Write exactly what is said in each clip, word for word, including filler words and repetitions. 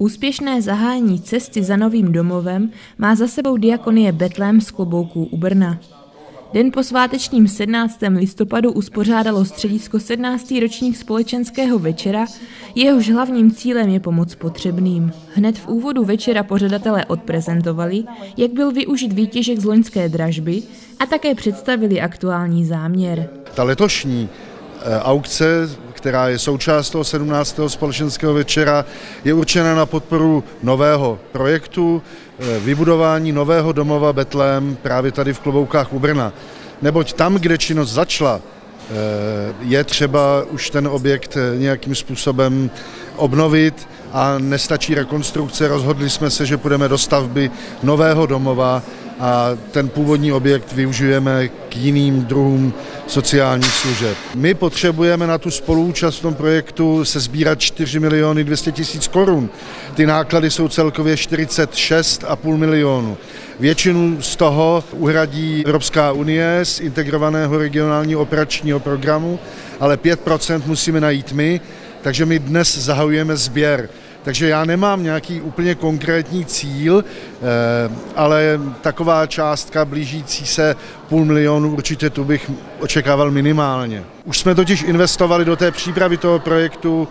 Úspěšné zahájení cesty za novým domovem má za sebou diakonie Betlém z Klobouků u Brna. Den po svátečním sedmnáctého listopadu uspořádalo středisko sedmnáctý ročník společenského večera, jehož hlavním cílem je pomoc potřebným. Hned v úvodu večera pořadatelé odprezentovali, jak byl využit výtěžek z loňské dražby a také představili aktuální záměr. Ta letošní aukce, která je součást toho sedmnáctého společenského večera, je určena na podporu nového projektu, vybudování nového domova Betlém právě tady v Kloboukách u Brna. Neboť tam, kde činnost začala, je třeba už ten objekt nějakým způsobem obnovit a nestačí rekonstrukce. Rozhodli jsme se, že půjdeme do stavby nového domova a ten původní objekt využijeme k jiným druhům sociálních služeb. My potřebujeme na tu spoluúčast v tom projektu se sbírat čtyři miliony dvě stě tisíc korun. Ty náklady jsou celkově čtyřicet šest a půl milionu. Většinu z toho uhradí Evropská unie z integrovaného regionálního operačního programu, ale pět procent musíme najít my, takže my dnes zahajujeme sběr. Takže já nemám nějaký úplně konkrétní cíl, ale taková částka blížící se půl milionu určitě tu bych očekával minimálně. Už jsme totiž investovali do té přípravy toho projektu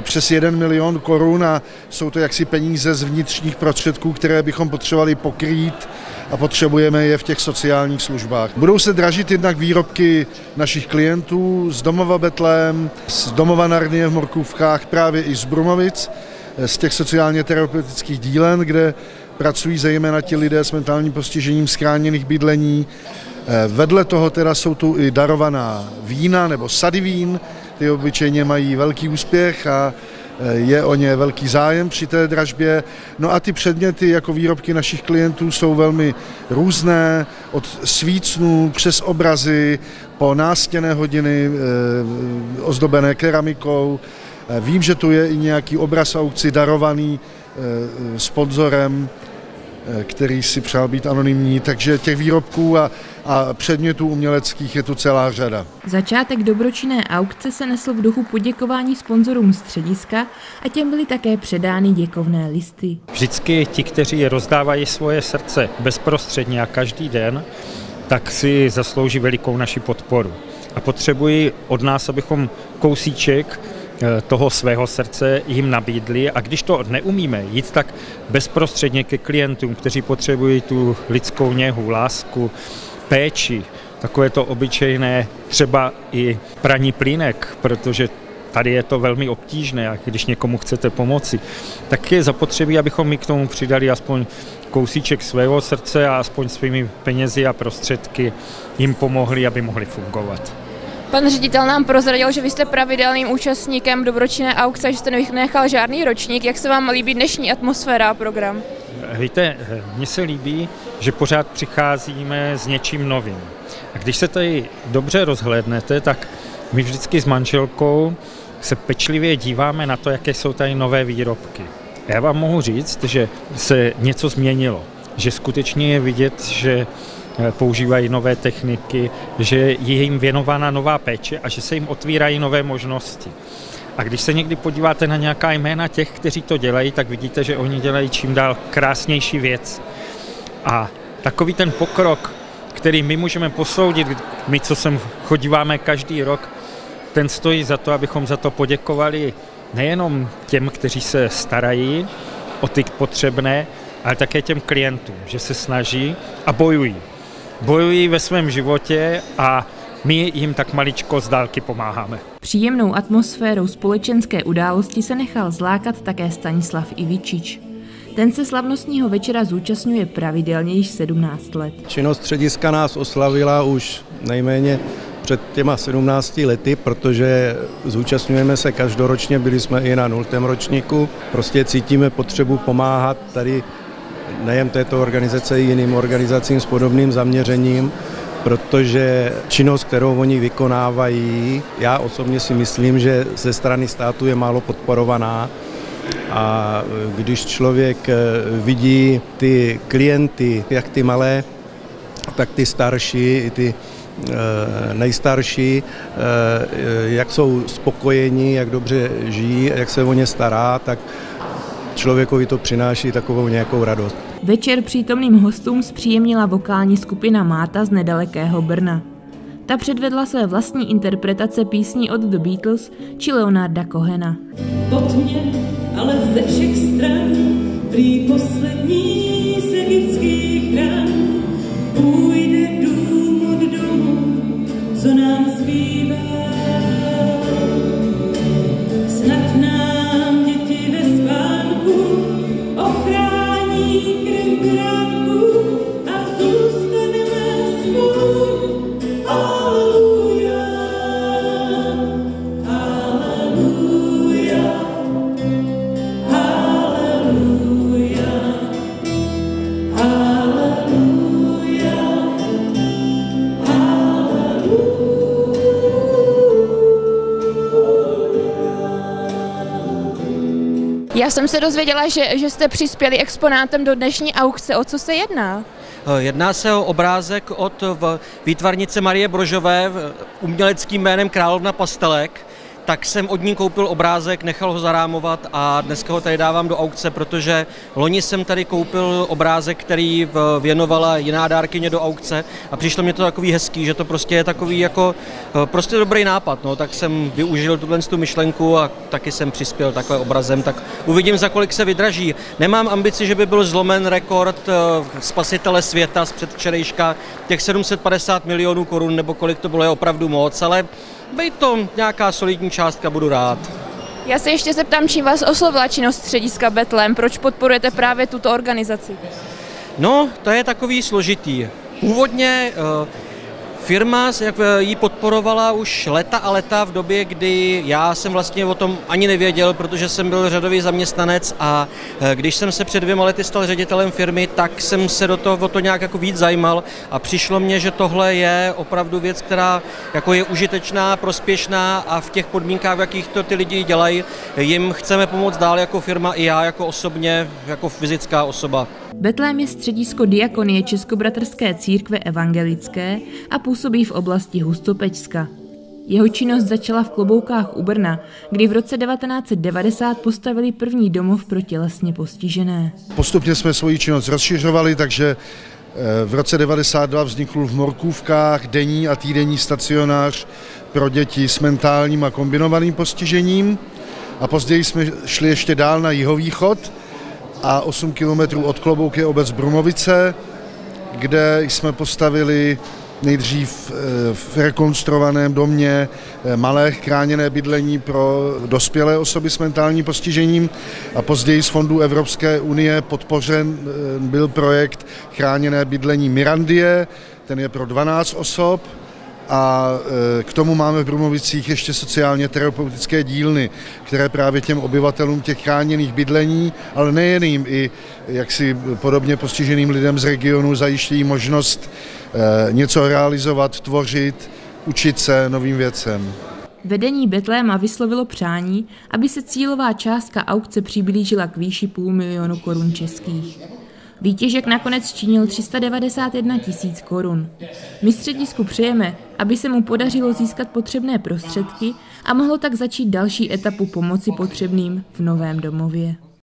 přes jeden milion korun a jsou to jaksi peníze z vnitřních prostředků, které bychom potřebovali pokrýt a potřebujeme je v těch sociálních službách. Budou se dražit jednak výrobky našich klientů z domova Betlém, z domova Narnie v Morkůvkách, právě i z Brumovic, z těch sociálně terapeutických dílen, kde pracují zejména ti lidé s mentálním postižením z chráněných bydlení. Vedle toho teda jsou tu i darovaná vína nebo sady vín, ty obyčejně mají velký úspěch a je o ně velký zájem při té dražbě. No a ty předměty jako výrobky našich klientů jsou velmi různé, od svícnů přes obrazy po nástěnné hodiny ozdobené keramikou. Vím, že tu je i nějaký obraz aukci darovaný sponzorem, který si přál být anonymní, takže těch výrobků a, a předmětů uměleckých je tu celá řada. Začátek dobročinné aukce se nesl v duchu poděkování sponzorům střediska a těm byly také předány děkovné listy. Vždycky ti, kteří rozdávají svoje srdce bezprostředně a každý den, tak si zaslouží velikou naši podporu. A potřebují od nás, abychom kousíček toho svého srdce jim nabídli a když to neumíme jít tak bezprostředně ke klientům, kteří potřebují tu lidskou něhu, lásku, péči, takové to obyčejné třeba i praní plínek, protože tady je to velmi obtížné a když někomu chcete pomoci, tak je zapotřebí, abychom my k tomu přidali aspoň kousíček svého srdce a aspoň svými penězi a prostředky jim pomohli, aby mohli fungovat. Pan ředitel nám prozradil, že vy jste pravidelným účastníkem dobročinné aukce, že jste nevynechal žádný ročník. Jak se vám líbí dnešní atmosféra a program? Víte, mně se líbí, že pořád přicházíme s něčím novým. A když se tady dobře rozhlédnete, tak my vždycky s manželkou se pečlivě díváme na to, jaké jsou tady nové výrobky. A já vám mohu říct, že se něco změnilo, že skutečně je vidět, že používají nové techniky, že je jim věnována nová péče a že se jim otvírají nové možnosti. A když se někdy podíváte na nějaká jména těch, kteří to dělají, tak vidíte, že oni dělají čím dál krásnější věc. A takový ten pokrok, který my můžeme posoudit, my, co sem chodíváme každý rok, ten stojí za to, abychom za to poděkovali nejenom těm, kteří se starají o ty potřebné, ale také těm klientům, že se snaží a bojují. Bojují ve svém životě a my jim tak maličko z dálky pomáháme. Příjemnou atmosférou společenské události se nechal zlákat také Stanislav Ivičič. Ten se slavnostního večera zúčastňuje pravidelně již sedmnáct let. Činnost střediska nás oslavila už nejméně před těma sedmnácti lety, protože zúčastňujeme se každoročně, byli jsme i na nultém ročníku. Prostě cítíme potřebu pomáhat tady nejen této organizace, i jiným organizacím s podobným zaměřením, protože činnost, kterou oni vykonávají, já osobně si myslím, že ze strany státu je málo podporovaná a když člověk vidí ty klienty, jak ty malé, tak ty starší, i ty nejstarší, jak jsou spokojeni, jak dobře žijí, jak se o ně stará, tak člověkovi to přináší takovou nějakou radost. Večer přítomným hostům zpříjemnila vokální skupina Máta z nedalekého Brna. Ta předvedla své vlastní interpretace písní od The Beatles či Leonarda Cohena. Pod mě, ale ze všech stran, prý poslední z egyptských dran, půjde dům od domu, co nám zbývá. Snad nám děti ve spánku ochrání krem krátku a zůstaneme spolu. Já jsem se dozvěděla, že, že jste přispěli exponátem do dnešní aukce. O co se jedná? Jedná se o obrázek od výtvarnice Marie Brožové uměleckým jménem Královna Pastelek. Tak jsem od ní koupil obrázek, nechal ho zarámovat a dneska ho tady dávám do aukce, protože loni jsem tady koupil obrázek, který věnovala jiná dárkyně do aukce a přišlo mě to takový hezký, že to prostě je takový jako prostě dobrý nápad, no, tak jsem využil tuhle tu myšlenku a taky jsem přispěl takhle obrazem, tak uvidím, za kolik se vydraží. Nemám ambici, že by byl zlomen rekord spasitele světa z předvčerejška, těch sedm set padesát milionů korun nebo kolik to bylo, je opravdu moc, ale bej to nějaká solidní částka, budu rád. Já se ještě zeptám, čím vás oslovila činnost střediska Betlém, proč podporujete právě tuto organizaci? No, to je takový složitý. Původně uh, firma ji podporovala už leta a leta v době, kdy já jsem vlastně o tom ani nevěděl, protože jsem byl řadový zaměstnanec a když jsem se před dvěma lety stal ředitelem firmy, tak jsem se do toho o to nějak jako víc zajímal a přišlo mně, že tohle je opravdu věc, která jako je užitečná, prospěšná a v těch podmínkách, v jakých to ty lidi dělají, jim chceme pomoct dál jako firma i já jako osobně, jako fyzická osoba. Betlém je středisko Diakonie Českobratrské církve Evangelické a působí v oblasti Hustopečska. Jeho činnost začala v Kloboukách u Brna, kdy v roce devatenáct set devadesát postavili první domov pro tělesně postižené. Postupně jsme svoji činnost rozšiřovali, takže v roce devadesát dva vznikl v Morkůvkách denní a týdenní stacionář pro děti s mentálním a kombinovaným postižením a později jsme šli ještě dál na jihovýchod a osm kilometrů od Klobouk je obec Brumovice, kde jsme postavili nejdřív v rekonstruovaném domě malé chráněné bydlení pro dospělé osoby s mentálním postižením a později z fondů Evropské unie podpořen byl projekt chráněné bydlení Mirandie, ten je pro dvanáct osob a k tomu máme v Brumovicích ještě sociálně terapeutické dílny, které právě těm obyvatelům těch chráněných bydlení, ale nejen jim, i jaksi podobně postiženým lidem z regionu zajišťují možnost něco realizovat, tvořit, učit se novým věcem. Vedení Betléma vyslovilo přání, aby se cílová částka aukce přiblížila k výši půl milionu korun českých. Výtěžek nakonec činil tři sta devadesát jedna tisíc korun. My středisku přejeme, aby se mu podařilo získat potřebné prostředky a mohlo tak začít další etapu pomoci potřebným v novém domově.